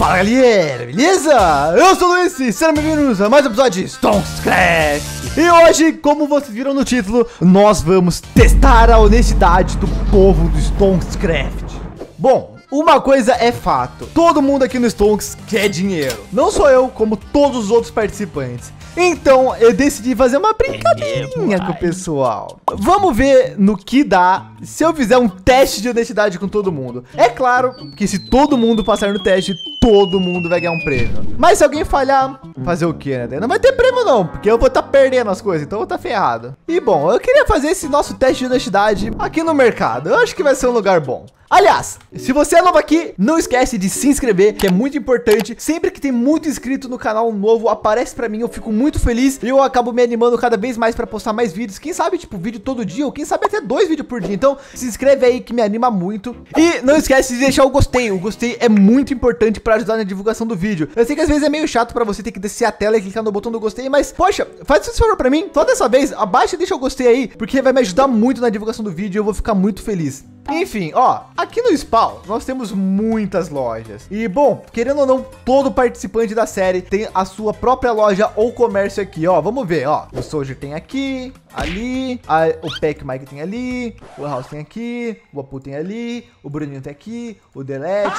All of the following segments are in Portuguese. Fala galera, beleza? Eu sou o Luiz e sejam bem-vindos a mais um episódio de StonksCraft. E hoje, como vocês viram no título, nós vamos testar a honestidade do povo do StonksCraft. Bom, uma coisa é fato, todo mundo aqui no Stonks quer dinheiro. Não só eu, como todos os outros participantes. Então, eu decidi fazer uma brincadeirinha com o pessoal. Vamos ver no que dá se eu fizer um teste de honestidade com todo mundo. É claro que se todo mundo passar no teste, todo mundo vai ganhar um prêmio. Mas se alguém falhar, fazer o quê, né? Não vai ter prêmio não, porque eu vou estar perdendo as coisas, então eu vou estar ferrado. E bom, eu queria fazer esse nosso teste de honestidade aqui no mercado. Eu acho que vai ser um lugar bom. Aliás, se você é novo aqui, não esquece de se inscrever, que é muito importante. Sempre que tem muito inscrito no canal novo, aparece pra mim, eu fico muito feliz. E eu acabo me animando cada vez mais pra postar mais vídeos. Quem sabe, tipo, vídeo todo dia, ou quem sabe até 2 vídeos por dia. Então, se inscreve aí que me anima muito. E não esquece de deixar o gostei. O gostei é muito importante pra ajudar na divulgação do vídeo. Eu sei que às vezes é meio chato pra você ter que descer a tela e clicar no botão do gostei, mas, poxa, faz esse favor pra mim. Só dessa vez, abaixa e deixa o gostei aí, porque vai me ajudar muito na divulgação do vídeo e eu vou ficar muito feliz. Enfim, ó, aqui no Spawn nós temos muitas lojas. E bom, querendo ou não, todo participante da série tem a sua própria loja ou comércio aqui, ó. Vamos ver, ó. O Soldier tem aqui, ali, o Pac-Mike tem ali, o House tem aqui, o Apu tem ali, o Bruninho tem aqui, o Delete.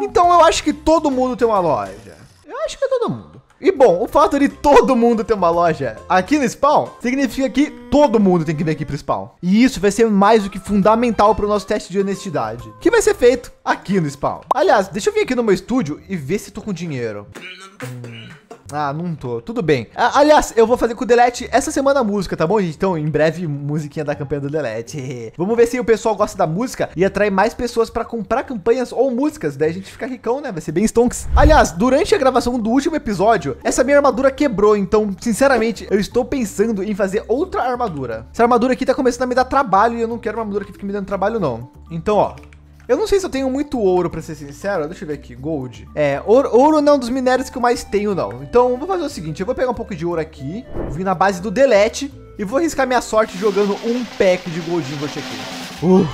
Então eu acho que todo mundo tem uma loja. Eu acho que é todo mundo. E bom, o fato de todo mundo ter uma loja aqui no Spawn, significa que todo mundo tem que vir aqui pro Spawn. E isso vai ser mais do que fundamental pro nosso teste de honestidade, que vai ser feito aqui no Spawn. Aliás, deixa eu vir aqui no meu estúdio e ver se tô com dinheiro. Ah, não tô, tudo bem. Aliás, eu vou fazer com o Delete essa semana a música, tá bom, gente? Então, em breve, musiquinha da campanha do Delete. Vamos ver se o pessoal gosta da música e atrai mais pessoas pra comprar campanhas ou músicas. Daí a gente fica ricão, né? Vai ser bem Stonks. Aliás, durante a gravação do último episódio, essa minha armadura quebrou. Então, sinceramente, eu estou pensando em fazer outra armadura. Essa armadura aqui tá começando a me dar trabalho e eu não quero uma armadura que fique me dando trabalho, não. Então, ó. Eu não sei se eu tenho muito ouro, pra ser sincero. Deixa eu ver aqui, gold. É, ouro não é um dos minérios que eu mais tenho, não. Então, vou fazer o seguinte, eu vou pegar um pouco de ouro aqui, vim na base do Delete e vou arriscar minha sorte jogando um pack de gold ingot aqui.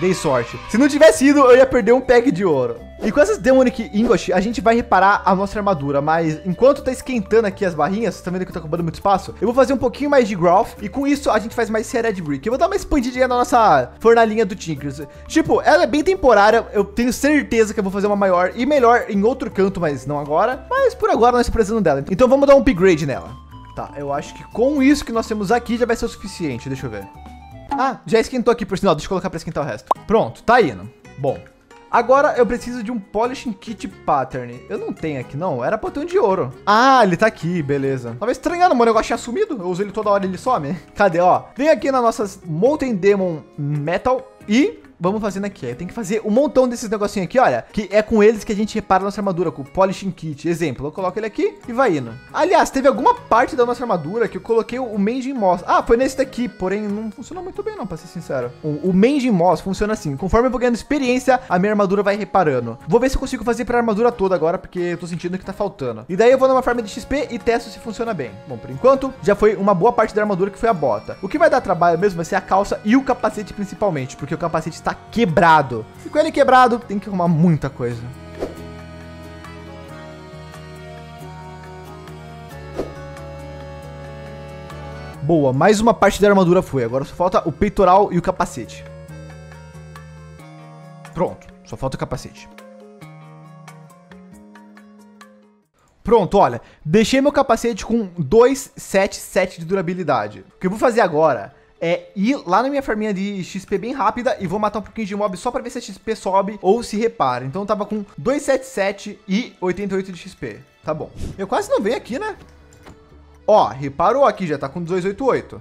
Dei sorte. Se não tivesse ido, eu ia perder um pack de ouro. E com essas Demonic English, a gente vai reparar a nossa armadura. Mas enquanto tá esquentando aqui as barrinhas, vocês estão vendo que eu tô ocupando muito espaço? Eu vou fazer um pouquinho mais de growth. E com isso, a gente faz mais série de brick. Eu vou dar uma expandidinha na nossa fornalinha do Tinkers. Tipo, ela é bem temporária. Eu tenho certeza que eu vou fazer uma maior e melhor em outro canto, mas não agora. Mas por agora, nós estamos precisando dela. Então vamos dar um upgrade nela. Tá, eu acho que com isso que nós temos aqui já vai ser o suficiente. Deixa eu ver. Ah, já esquentou aqui, por sinal. Deixa eu colocar pra esquentar o resto. Pronto, tá indo. Bom, agora eu preciso de um Polishing Kit Pattern. Eu não tenho aqui, não. Era pra eu ter um de ouro. Ah, ele tá aqui, beleza. Tava estranhando, mano. Eu gosto de sumido. Eu uso ele toda hora e ele some. Cadê, ó? Vem aqui nas nossas Molten Demon Metal e... vamos fazendo aqui. Eu tenho que fazer um montão desses negocinhos aqui, olha. Que é com eles que a gente repara nossa armadura, com o Polishing Kit. Exemplo, eu coloco ele aqui e vai indo. Aliás, teve alguma parte da nossa armadura que eu coloquei o Mending Moss. Ah, foi nesse daqui, porém não funcionou muito bem não, pra ser sincero. O Mending Moss funciona assim. Conforme eu vou ganhando experiência, a minha armadura vai reparando. Vou ver se eu consigo fazer pra armadura toda agora, porque eu tô sentindo que tá faltando. E daí eu vou numa farm de XP e testo se funciona bem. Bom, por enquanto, já foi uma boa parte da armadura que foi a bota. O que vai dar trabalho mesmo vai ser a calça e o capacete principalmente, porque o capacete está quebrado. Se com ele quebrado, tem que arrumar muita coisa. Boa, mais uma parte da armadura foi. Agora só falta o peitoral e o capacete. Pronto, só falta o capacete. Pronto, olha, deixei meu capacete com 277 de durabilidade. O que eu vou fazer agora é ir lá na minha farminha de XP bem rápida e vou matar um pouquinho de mob só pra ver se a XP sobe ou se repara. Então eu tava com 277 e 88 de XP. Tá bom. Eu quase não venho aqui, né? Ó, reparou aqui, já tá com 288.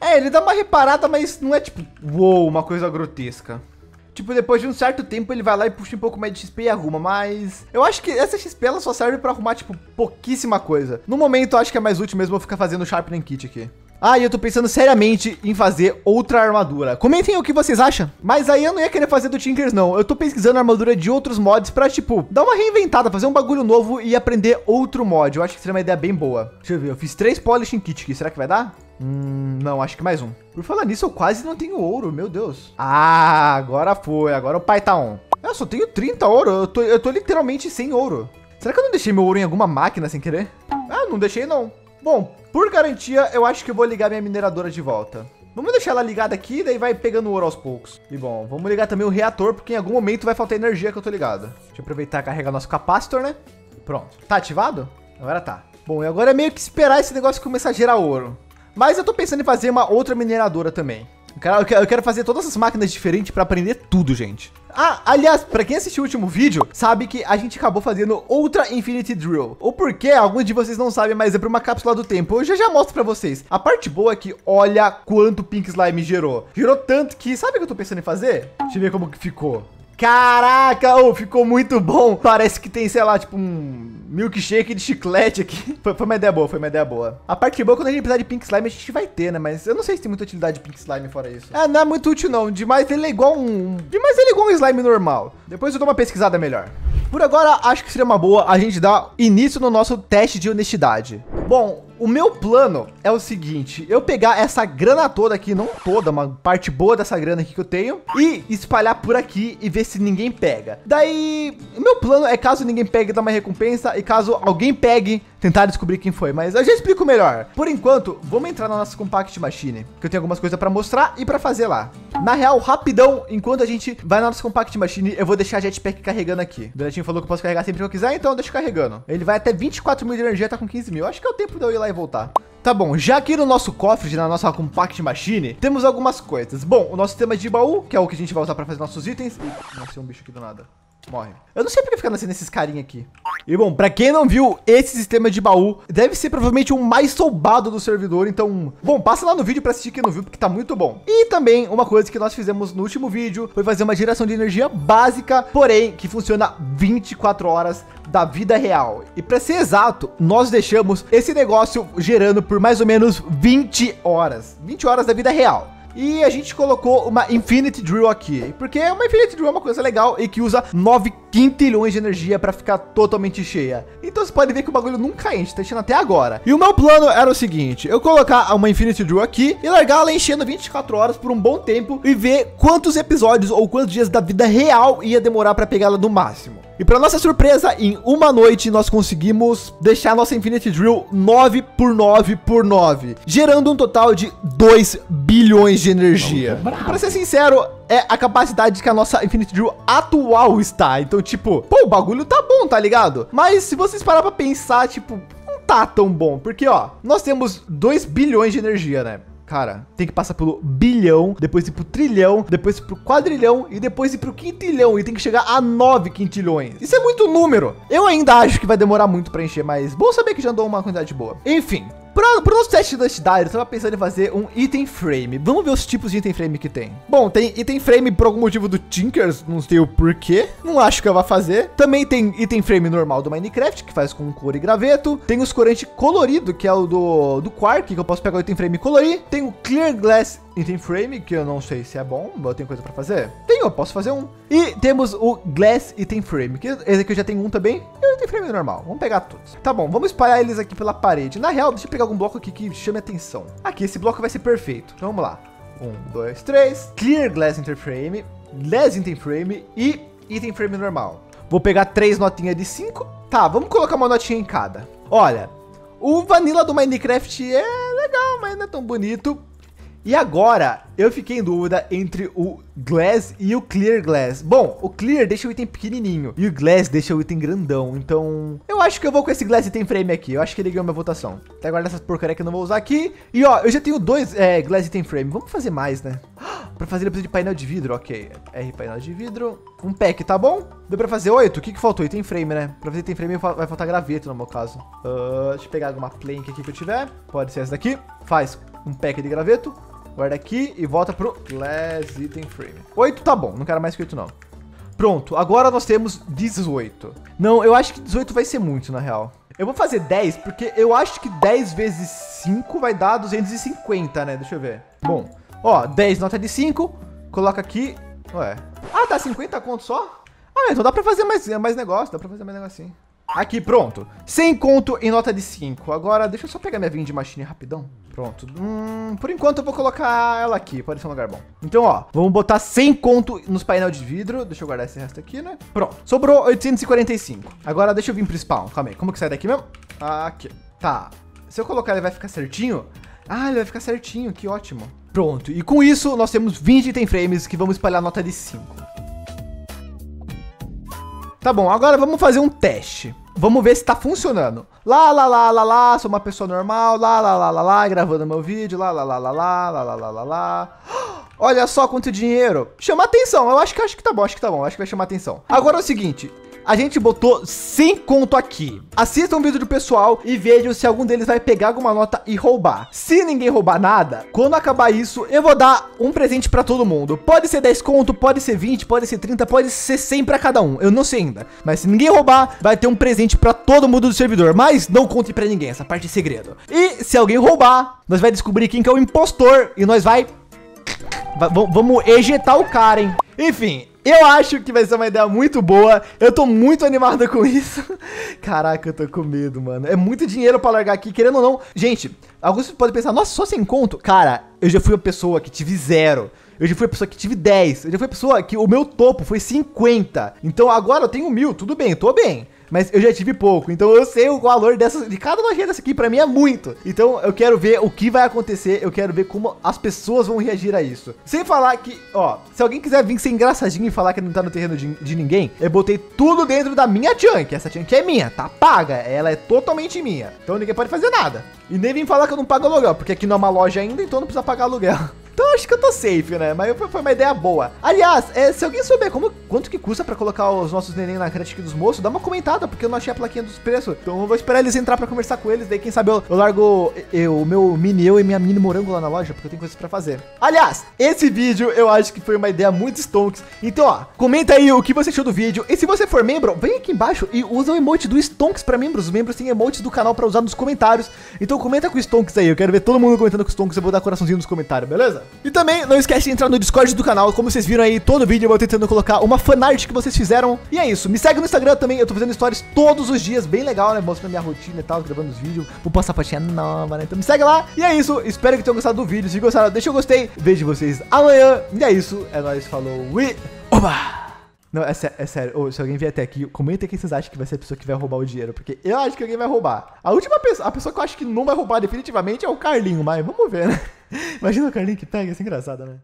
É, ele dá uma reparada, mas não é tipo, uou, uma coisa grotesca. Tipo, depois de um certo tempo, ele vai lá e puxa um pouco mais de XP e arruma, mas... eu acho que essa XP, ela só serve pra arrumar, tipo, pouquíssima coisa. No momento, eu acho que é mais útil mesmo eu ficar fazendo o Sharpening Kit aqui. Ah, e eu tô pensando seriamente em fazer outra armadura. Comentem o que vocês acham. Mas aí eu não ia querer fazer do Tinkers, não. Eu tô pesquisando a armadura de outros mods pra, tipo, dar uma reinventada, fazer um bagulho novo e aprender outro mod. Eu acho que seria uma ideia bem boa. Deixa eu ver, eu fiz 3 Polishing Kit aqui. Será que vai dar? Não, acho que mais um. Por falar nisso, eu quase não tenho ouro, meu Deus. Ah, agora foi. Agora o pai tá on. Eu só tenho 30 ouro. Eu tô literalmente sem ouro. Será que eu não deixei meu ouro em alguma máquina sem querer? Ah, não deixei não. Bom, por garantia, eu acho que eu vou ligar minha mineradora de volta. Vamos deixar ela ligada aqui, daí vai pegando ouro aos poucos. E bom, vamos ligar também o reator, porque em algum momento vai faltar energia, que eu tô ligado. Deixa eu aproveitar e carregar nosso capacitor, né? Pronto. Tá ativado? Agora tá. Bom, e agora é meio que esperar esse negócio começar a gerar ouro. Mas eu tô pensando em fazer uma outra mineradora também. Eu quero fazer todas as máquinas diferentes pra aprender tudo, gente. Ah, aliás, pra quem assistiu o último vídeo, sabe que a gente acabou fazendo Ultra Infinity Drill. O porquê, alguns de vocês não sabem, mas é pra uma cápsula do tempo. Eu já mostro pra vocês. A parte boa é que olha quanto Pink Slime gerou. Gerou tanto que, sabe o que eu tô pensando em fazer? Deixa eu ver como que ficou. Caraca, oh, ficou muito bom. Parece que tem, sei lá, tipo um milkshake de chiclete aqui. Foi uma ideia boa, foi uma ideia boa. A parte boa é quando a gente precisar de Pink Slime, a gente vai ter, né? Mas eu não sei se tem muita utilidade de Pink Slime fora isso. Ah, não é muito útil, não. Demais ele é igual um... Demais ele é igual um slime normal. Depois eu dou uma pesquisada melhor. Por agora, acho que seria uma boa a gente dar início no nosso teste de honestidade. Bom, o meu plano é o seguinte, eu pegar essa grana toda aqui, não toda, uma parte boa dessa grana aqui que eu tenho, e espalhar por aqui e ver se ninguém pega. Daí, o meu plano é caso ninguém pegue, dar uma recompensa, e caso alguém pegue, tentar descobrir quem foi, mas eu já explico melhor. Por enquanto, vamos entrar na nossa Compact Machine, que eu tenho algumas coisas pra mostrar e pra fazer lá. Na real, rapidão, enquanto a gente vai na nossa Compact Machine, eu vou deixar a Jetpack carregando aqui. O Deletinho falou que eu posso carregar sempre que eu quiser, então deixa carregando. Ele vai até 24 mil de energia, tá com 15 mil, acho que é o tempo de eu ir lá e voltar. Tá bom, já aqui no nosso cofre, na nossa Compact Machine, temos algumas coisas. Bom, o nosso tema de baú, que é o que a gente vai usar para fazer nossos itens. Ih, nasceu um bicho aqui do nada. Morre. Eu não sei porque fica nascendo esses carinha aqui. E bom, pra quem não viu, esse sistema de baú deve ser provavelmente o mais roubado do servidor. Então, bom, passa lá no vídeo pra assistir quem não viu, porque tá muito bom. E também, uma coisa que nós fizemos no último vídeo foi fazer uma geração de energia básica, porém, que funciona 24 horas da vida real. E pra ser exato, nós deixamos esse negócio gerando por mais ou menos 20 horas. 20 horas da vida real. E a gente colocou uma Infinity Drill aqui, porque uma Infinity Drill é uma coisa legal e que usa 9 quintilhões de energia para ficar totalmente cheia. Então você pode ver que o bagulho nunca enche, tá enchendo até agora. E o meu plano era o seguinte, eu colocar uma Infinity Drill aqui e largar ela enchendo 24 horas por um bom tempo e ver quantos episódios ou quantos dias da vida real ia demorar para pegá-la no máximo. E para nossa surpresa, em uma noite nós conseguimos deixar nossa Infinity Drill 9x9x9, gerando um total de 2 bilhões de energia. Para ser sincero, é a capacidade que a nossa Infinity Drill atual está. Então, tipo, pô, o bagulho tá bom, tá ligado? Mas se vocês parar pra pensar, tipo, não tá tão bom. Porque, ó, nós temos 2 bilhões de energia, né? Cara, tem que passar pelo bilhão, depois ir pro trilhão, depois pro quadrilhão e depois ir pro quintilhão. E tem que chegar a 9 quintilhões. Isso é muito número. Eu ainda acho que vai demorar muito pra encher, mas bom saber que já andou uma quantidade boa. Enfim, pro nosso teste de honestidade, eu tava pensando em fazer um item frame. Vamos ver os tipos de item frame que tem. Bom, tem item frame por algum motivo do Tinkers, não sei o porquê. Não acho que eu vá fazer. Também tem item frame normal do Minecraft, que faz com cor e graveto. Tem os corante colorido, que é o do Quark, que eu posso pegar o item frame e colorir. Tem o Clear Glass Item Frame, que eu não sei se é bom, mas eu tenho coisa pra fazer. Tenho, eu posso fazer um. E temos o Glass Item Frame, que esse aqui eu já tenho um também. E o Item Frame normal, vamos pegar todos. Tá bom, vamos espalhar eles aqui pela parede. Na real, deixa eu pegar algum bloco aqui que chame atenção. Aqui, esse bloco vai ser perfeito. Então vamos lá. 1, 2, 3. Clear Glass Item Frame, Glass Item Frame e Item Frame normal. Vou pegar 3 notinhas de 5. Tá, vamos colocar uma notinha em cada. Olha, o Vanilla do Minecraft é legal, mas não é tão bonito. E agora, eu fiquei em dúvida entre o Glass e o Clear Glass. Bom, o Clear deixa o item pequenininho e o Glass deixa o item grandão. Então, eu acho que eu vou com esse Glass Item Frame aqui. Eu acho que ele ganhou minha votação. Até agora essas porcaria que eu não vou usar aqui. E ó, eu já tenho 2 Glass Item Frame. Vamos fazer mais, né? Pra fazer eu preciso de painel de vidro, ok. R, painel de vidro. Um pack, tá bom? Deu pra fazer 8? O que que faltou? Item frame, né? Pra fazer item frame vai faltar graveto, no meu caso. Deixa eu pegar alguma plank aqui que eu tiver. Pode ser essa daqui. Faz um pack de graveto. Guarda aqui e volta pro Glass Item Frame. 8 tá bom, não quero mais que 8 não. Pronto, agora nós temos 18. Não, eu acho que 18 vai ser muito, na real. Eu vou fazer 10, porque eu acho que 10 vezes 5 vai dar 250, né? Deixa eu ver. Bom, ó, 10 nota de 5, coloca aqui, ué. Ah, tá 50 conto só? Ah, então dá pra fazer mais negócio, dá pra fazer mais negocinho. Aqui, pronto. 100 conto em nota de 5. Agora, deixa eu só pegar minha vending machine rapidão. Pronto. Por enquanto eu vou colocar ela aqui. Pode ser um lugar bom. Então, ó. Vamos botar 100 conto nos painel de vidro. Deixa eu guardar esse resto aqui, né? Pronto. Sobrou 845. Agora deixa eu vir pro spawn. Calma aí. Como que sai daqui mesmo? Aqui. Tá. Se eu colocar ele vai ficar certinho? Ah, ele vai ficar certinho. Que ótimo. Pronto. E com isso, nós temos 20 item frames que vamos espalhar nota de 5. Tá bom. Agora vamos fazer um teste. Vamos ver se tá funcionando. Lá, lá, lá, lá, lá, sou uma pessoa normal. Lá, lá, lá, lá, lá, gravando meu vídeo. Lá, lá, lá, lá, lá, lá, lá, lá, lá. Olha só quanto dinheiro. Chama atenção. Eu acho que tá bom, acho que tá bom. Acho que vai chamar atenção. Agora é o seguinte. A gente botou 100 conto aqui. Assistam o vídeo do pessoal e vejam se algum deles vai pegar alguma nota e roubar. Se ninguém roubar nada, quando acabar isso, eu vou dar um presente pra todo mundo. Pode ser 10 conto, pode ser 20, pode ser 30, pode ser 100 pra cada um. Eu não sei ainda. Mas se ninguém roubar, vai ter um presente pra todo mundo do servidor. Mas não conte pra ninguém, essa parte é segredo. E se alguém roubar, nós vai descobrir quem que é o impostor e nós vamos ejetar o cara, hein? Enfim, eu acho que vai ser uma ideia muito boa. Eu tô muito animado com isso. Caraca, eu tô com medo, mano. É muito dinheiro pra largar aqui, querendo ou não. Gente, alguns podem pensar, nossa, só 100 conto? Cara, eu já fui a pessoa que tive 0. Eu já fui a pessoa que tive 10. Eu já fui a pessoa que o meu topo foi 50. Então agora eu tenho 1000, tudo bem, eu tô bem. Mas eu já tive pouco, então eu sei o valor dessas, de cada lojinha dessa aqui, pra mim é muito. Então eu quero ver o que vai acontecer, eu quero ver como as pessoas vão reagir a isso. Sem falar que, ó, se alguém quiser vir ser engraçadinho e falar que não tá no terreno de ninguém, eu botei tudo dentro da minha chunk. Essa chunk é minha, tá paga, ela é totalmente minha. Então ninguém pode fazer nada. E nem vim falar que eu não pago aluguel, porque aqui não é uma loja ainda, então não precisa pagar aluguel. Então acho que eu tô safe, né? Mas foi uma ideia boa. Aliás, se alguém souber quanto que custa pra colocar os nossos neném na creche aqui dos moços, dá uma comentada, porque eu não achei a plaquinha dos preços. Então eu vou esperar eles entrar pra conversar com eles. Daí quem sabe eu largo o meu mini eu e minha mini morango lá na loja, porque eu tenho coisas pra fazer. Aliás, esse vídeo eu acho que foi uma ideia muito Stonks. Então, ó, comenta aí o que você achou do vídeo. E se você for membro, vem aqui embaixo e usa o emote do Stonks pra membros. Os membros têm emotes do canal pra usar nos comentários. Então comenta com o Stonks aí. Eu quero ver todo mundo comentando com o Stonks. Eu vou dar coraçãozinho nos comentários, beleza? E também não esquece de entrar no Discord do canal. Como vocês viram aí, todo vídeo eu vou tentando colocar uma fanart que vocês fizeram. E é isso, me segue no Instagram também, eu tô fazendo stories todos os dias, bem legal, né? Mostrando minha rotina e tal, gravando os vídeos. Vou postar patinha nova, né? Então me segue lá. E é isso, espero que tenham gostado do vídeo. Se gostaram, deixa o gostei, vejo vocês amanhã. E é isso, é nóis, falou e... Oba! Não, é sério, oh, se alguém vier até aqui, comenta quem vocês acham que vai ser a pessoa que vai roubar o dinheiro. Porque eu acho que alguém vai roubar. A última pessoa, a pessoa que eu acho que não vai roubar definitivamente é o Carlinho, mas vamos ver, né? Imagina o Carlinho que pega, isso é engraçado, né?